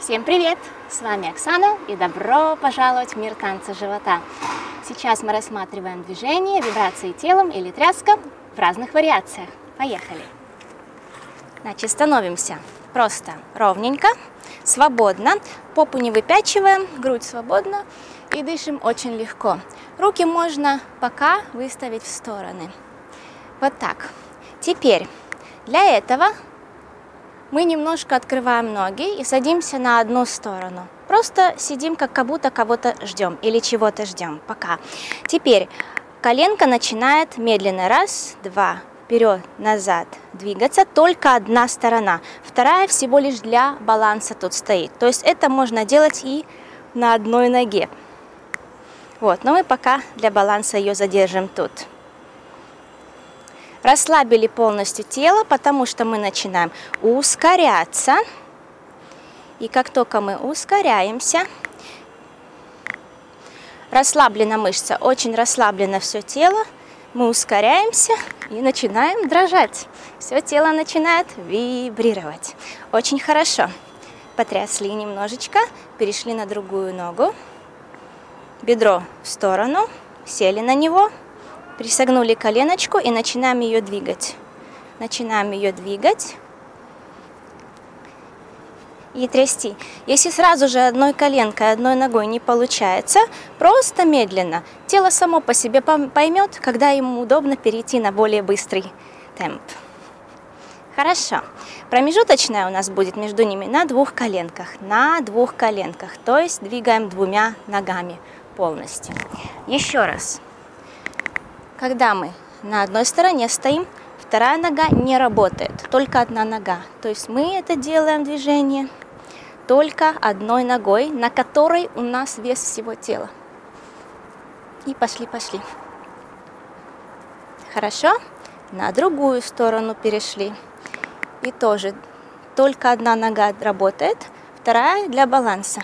Всем привет! С вами Оксана и добро пожаловать в мир танца живота. Сейчас мы рассматриваем движение, вибрации телом или тряска в разных вариациях. Поехали! Значит, становимся просто ровненько, свободно, попу не выпячиваем, грудь свободно и дышим очень легко. Руки можно пока выставить в стороны. Вот так. Теперь для этого мы немножко открываем ноги и садимся на одну сторону. Просто сидим, как будто кого-то ждем или чего-то ждем. Пока. Теперь коленка начинает медленно. Раз, два, вперед, назад двигаться. Только одна сторона. Вторая всего лишь для баланса тут стоит. То есть это можно делать и на одной ноге. Вот, но мы пока для баланса ее задержим тут. Расслабили полностью тело, потому что мы начинаем ускоряться. И как только мы ускоряемся, расслаблена мышца, очень расслаблено все тело, мы ускоряемся и начинаем дрожать. Все тело начинает вибрировать. Очень хорошо. Потрясли немножечко, перешли на другую ногу, бедро в сторону, сели на него. Присогнули коленочку и начинаем ее двигать. Начинаем ее двигать и трясти. Если сразу же одной коленкой, одной ногой не получается, просто медленно. Тело само по себе поймет, когда ему удобно перейти на более быстрый темп. Хорошо. Промежуточная у нас будет между ними на двух коленках. На двух коленках. То есть двигаем двумя ногами полностью. Еще раз. Когда мы на одной стороне стоим, вторая нога не работает, только одна нога. То есть мы это делаем движение только одной ногой, на которой у нас вес всего тела. И пошли. Хорошо? На другую сторону перешли. И тоже только одна нога работает, вторая для баланса.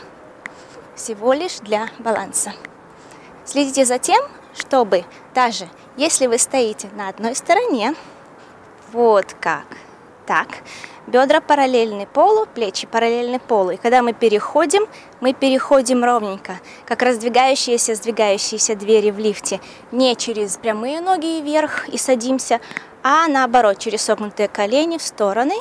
Всего лишь для баланса. Следите за тем, чтобы даже если вы стоите на одной стороне, вот как, так, бедра параллельны полу, плечи параллельны полу. И когда мы переходим ровненько, как раздвигающиеся двери в лифте. Не через прямые ноги вверх и садимся, а наоборот, через согнутые колени в стороны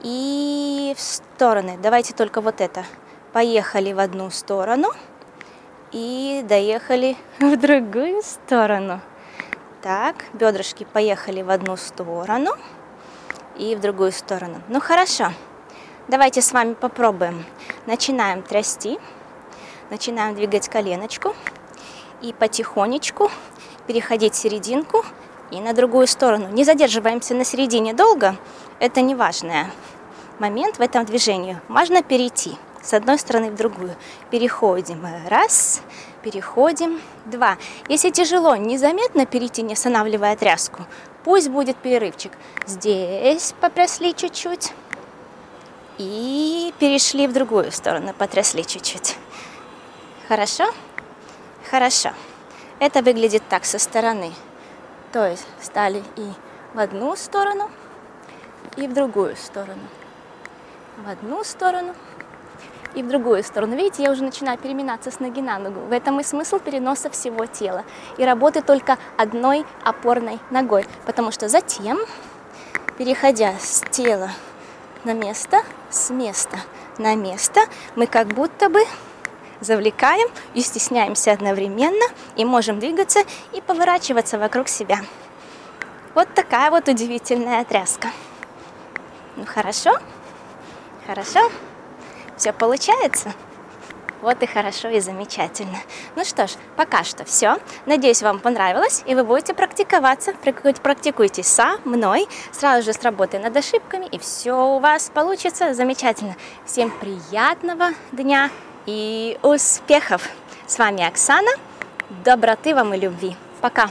и в стороны. Давайте только вот это. Поехали в одну сторону. И доехали в другую сторону. Так, бедрышки поехали в одну сторону и в другую сторону. Ну хорошо, давайте с вами попробуем. Начинаем трясти, начинаем двигать коленочку и потихонечку переходить в серединку и на другую сторону. Не задерживаемся на середине долго, это не важный момент в этом движении. Можно перейти с одной стороны в другую. Переходим. Раз. Переходим. Два. Если тяжело, незаметно перейти, не останавливая тряску, пусть будет перерывчик. Здесь потрясли чуть-чуть. И перешли в другую сторону. Потрясли чуть-чуть. Хорошо? Хорошо. Это выглядит так со стороны. То есть встали и в одну сторону, и в другую сторону. В одну сторону. И в другую сторону. Видите, я уже начинаю переминаться с ноги на ногу. В этом и смысл переноса всего тела. И работы только одной опорной ногой. Потому что затем, переходя с тела на место, с места на место, мы как будто бы завлекаем и стесняемся одновременно. И можем двигаться и поворачиваться вокруг себя. Вот такая вот удивительная тряска. Ну хорошо? Хорошо? Все получается? Вот и хорошо, и замечательно. Ну что ж, пока что все. Надеюсь, вам понравилось, и вы будете практиковаться. Практикуйте со мной, сразу же с работой над ошибками, и все у вас получится замечательно. Всем приятного дня и успехов! С вами Оксана. Доброты вам и любви. Пока!